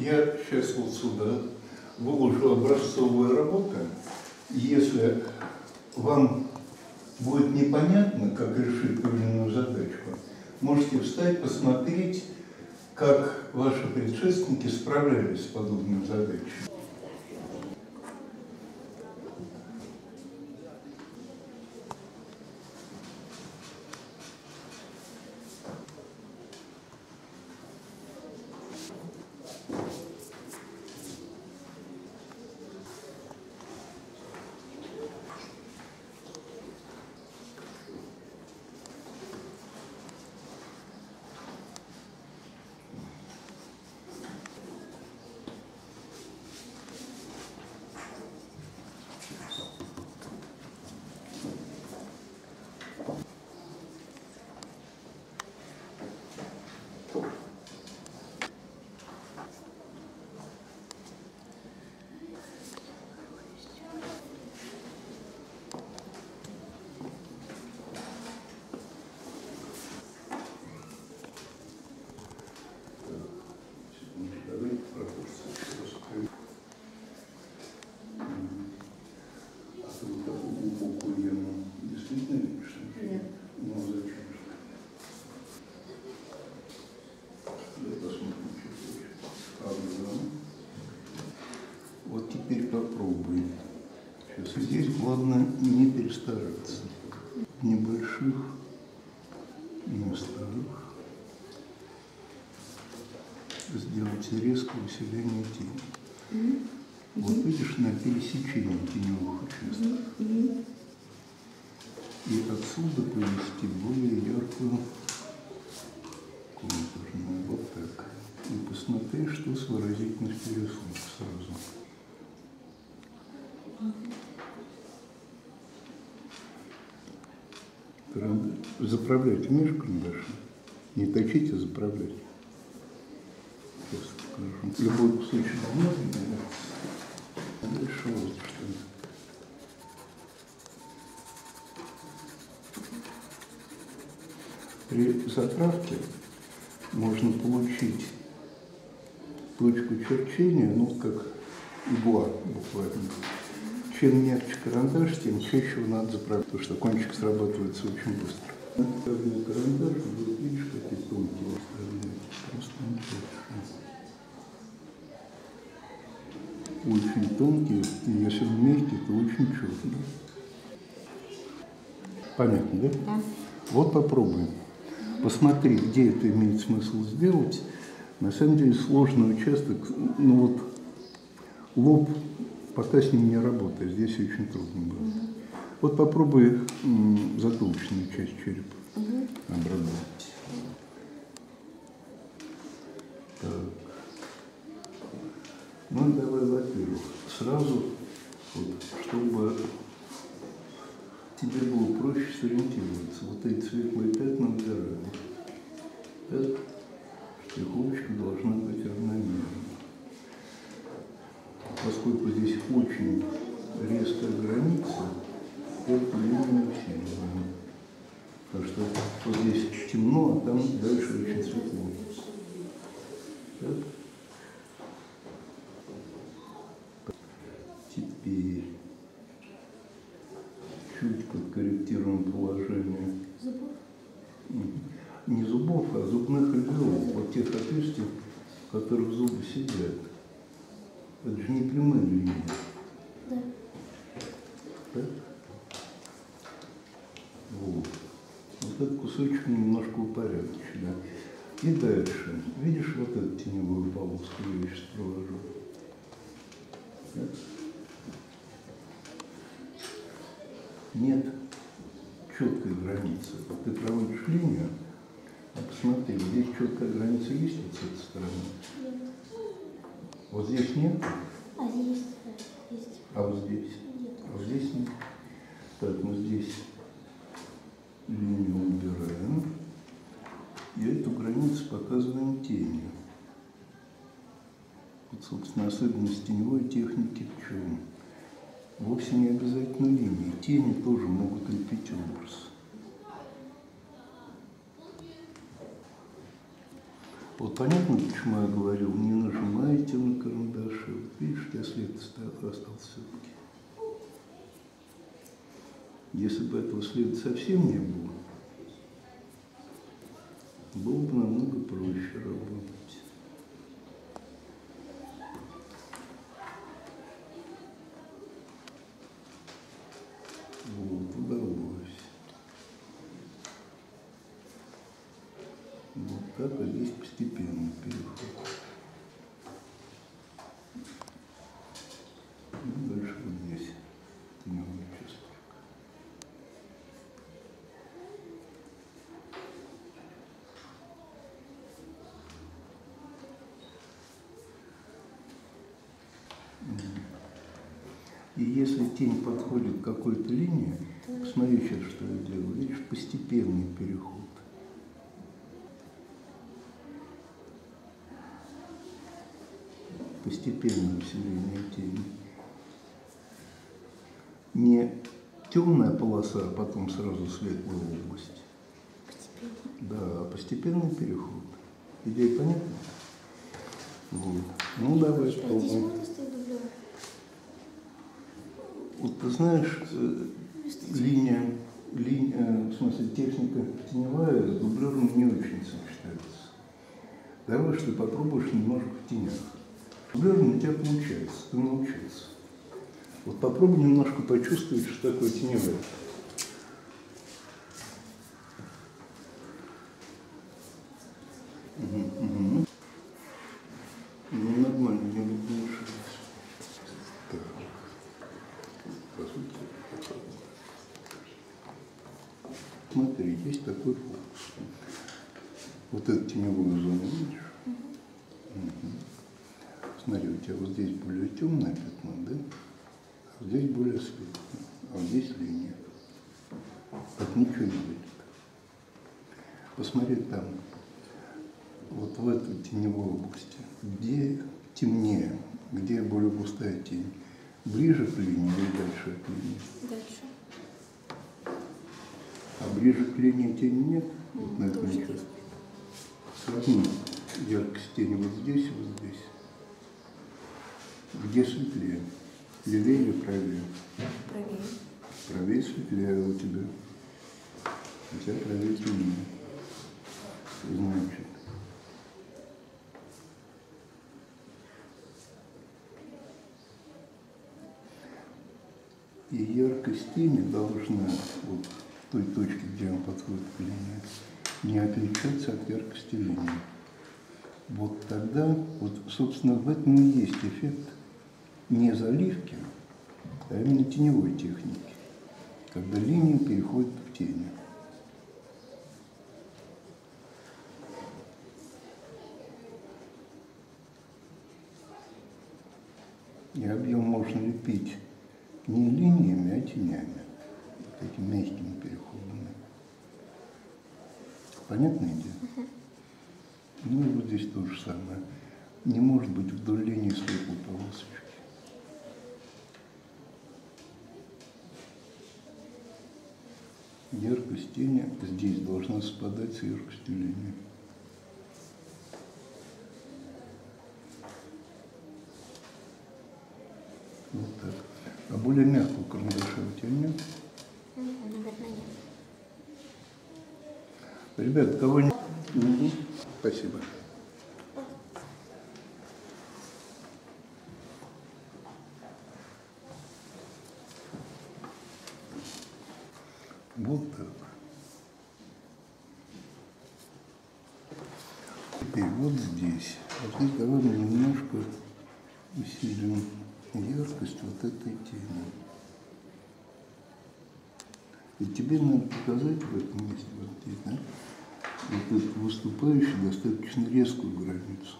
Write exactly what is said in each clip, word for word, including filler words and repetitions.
Я сейчас вот сюда выложу образцовые работы. Если вам будет непонятно, как решить правильную задачку, можете встать, посмотреть, как ваши предшественники справлялись с подобной задачей. Здесь главное не перестараться. В небольших местах сделать резкое усиление тени. Mm-hmm. Вот видишь, на пересечении теневых участков. Mm-hmm. И отсюда повести более яркую контурную. Вот так. И посмотри, что с выразительностью рисунка сразу. Заправлять умеешь карандашом? Не точить, а заправлять. Сейчас покажу. Любой кусочек бумаги, а дальше вот что-то. При заправке можно получить точку черчения, ну как игла буквально. Чем мягче карандаш, тем чаще его надо заправить, потому что кончик срабатывается очень быстро. Отставленный карандаш, вот видишь, какие тонкие отставляют. Очень тонкие, и если вместе, то очень четко. Понятно, да? Да. Вот попробуем. Посмотри, где это имеет смысл сделать. На самом деле сложный участок, ну вот лоб. Пока с ним не работаю, здесь очень трудно было. Угу. Вот попробуй затылочную часть черепа, угу, обработать. Так. Ну давай, во-первых, сразу, вот, чтобы тебе было проще сориентироваться. Вот эти светлые пятна убираю. Так, штриховочка должна быть равномерной. Поскольку здесь очень резкая граница, по плюну усиливаем. Так что вот здесь темно, а там дальше очень светло. Так. Теперь чуть подкорректируем положение. Не зубов, а зубных альвеолов, вот тех отверстий, в которых зубы сидят. Это же не прямые линии. Да. Так. Вот. Вот этот кусочек немножко упорядочен. Да? И дальше. Видишь, вот эту теневую полоску я сейчас провожу. Так. Нет четкой границы. Вот ты проводишь линию, а посмотри, здесь четкая граница есть вот с этой стороны. Вот здесь нет? А здесь есть. А вот здесь? Нет. А вот здесь нет. Так, мы здесь линию убираем. И эту границу показываем тенью. Вот, собственно, особенность теневой техники в чем? Вовсе не обязательно линии. Тени тоже могут лепить образ. Вот понятно, почему я говорил, не нажимаете на карандаши. Вот видишь, у тебя след остался все-таки. Если бы этого следа совсем не было, было бы намного проще работать. Вот, удалось. Вот так и есть постепенный переход. И дальше вот здесь. И если тень подходит к какой-то линии, посмотри сейчас, что я делаю, видишь, постепенный переход. Постепенное усиление тени. Не темная полоса, а потом сразу светлая область. Постепенно. Да, постепенный переход. Идея понятна? Вот. Ну, давай попробуем. Вот ты знаешь, э, линия, линия, в смысле техника теневая с дублером не очень сочетается. Давай, что ты попробуешь немножко в тенях. Дублером у тебя получается, ты научился. Вот попробуй немножко почувствовать, что такое теневая. Угу, угу. Ну, нормально, не будет лучше. Смотри, есть такой фокус. Вот эту теневую зону видишь? Угу. Угу. Смотри, у тебя вот здесь более темное пятно, да? А здесь более светлое. А вот здесь линия. Так ничего не будет. Посмотри там, вот в этой теневой области, где темнее, где более густая тень. Ближе к линии или дальше к линии? Дальше. А ближе к линии тени нет? Ну, вот на этом месте. Сравни яркость тени вот здесь и вот здесь. Где светлее? Левее или правее? Правее. Правее светлее у тебя. У тебя правее темнее. Значит. И яркость тени должна, вот в той точке, где она подходит к линии, не отличаться от яркости линии. Вот тогда, вот, собственно, в этом и есть эффект не заливки, а именно теневой техники, когда линия переходит в тени. И объем можно лепить не линиями, а тенями, такими мягкими переходами. Понятно идея? Uh-huh. Ну и вот здесь то же самое. Не может быть вдоль линии светлой полосочки. Яркость тени здесь должна совпадать с яркостью линии. Вот так. А более мягкого карандаша у тебя нет? Наверное, нет. Ребята, кого-нибудь... Угу. Спасибо. Вот так. Теперь вот здесь. Вот здесь давай мы немножко усилим яркость вот этой тени. И тебе надо показать в этом месте, вот здесь, да, вот эту выступающую достаточно резкую границу.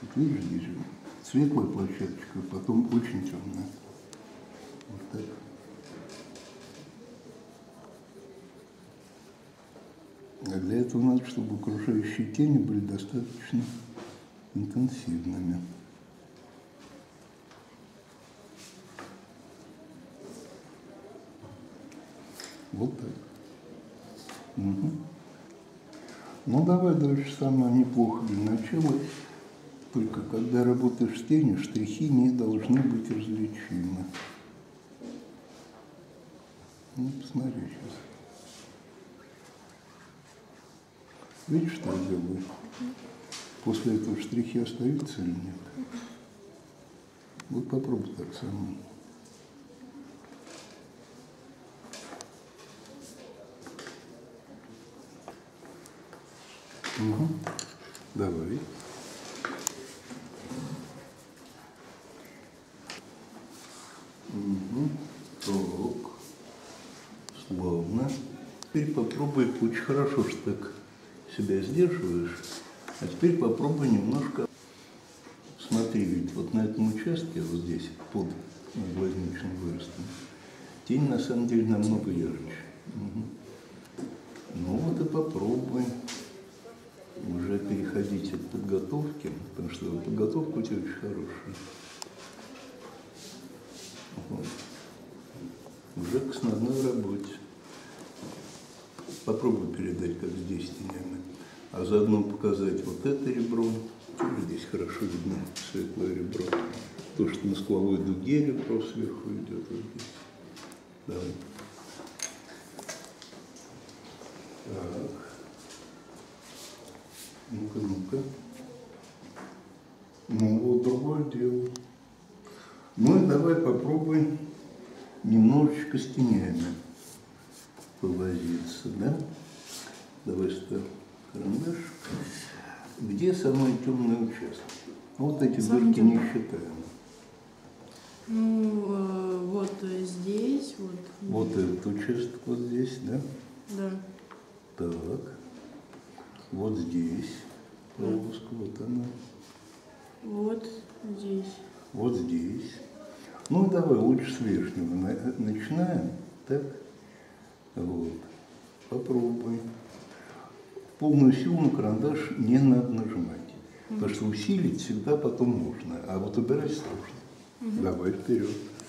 Вот видишь, здесь светлая площадочка, а потом очень темная. Вот так. А для этого надо, чтобы окружающие тени были достаточно интенсивными. Вот так. Угу. Ну давай дальше самое неплохо для начала. Только когда работаешь с тенью, штрихи не должны быть различимы. Ну, посмотри сейчас. Видишь, что я делаю? После этого штрихи остаются или нет? Вот попробуй так самому. Угу. Давай. Угу. Так. Славно. Теперь попробуй, очень хорошо, что так себя сдерживаешь. А теперь попробуй немножко. Смотри, ведь вот на этом участке, вот здесь, под глазничным выростом, тень на самом деле намного ярче. Угу. Ну вот и попробуй уже переходить от подготовки, потому что подготовка у тебя очень хорошая. Вот. Уже к основной работе. Попробуй передать, как здесь тенями, а заодно показать вот это ребро. Здесь хорошо видно светлое ребро. То, что на скуловой дуге ребро сверху идет. Вот здесь. Давай. Так. Ну-ка, ну-ка. Ну, вот другое дело. Ну и давай попробуем немножечко с тенями повозиться, да? Давай ставь карандаш. Где самый темный участок? Вот эти дырки не считаем. Ну, э, вот здесь, вот. Вот этот участок вот здесь, да? Да. Так. Вот здесь. Да. Полоска, вот она. Вот здесь. Вот здесь. Ну, давай лучше с верхнего начинаем. Так. Вот. Попробуй. Полную силу на карандаш не надо нажимать, mm-hmm. потому что усилить всегда потом можно, а вот убирать сложно. Mm-hmm. Давай вперед.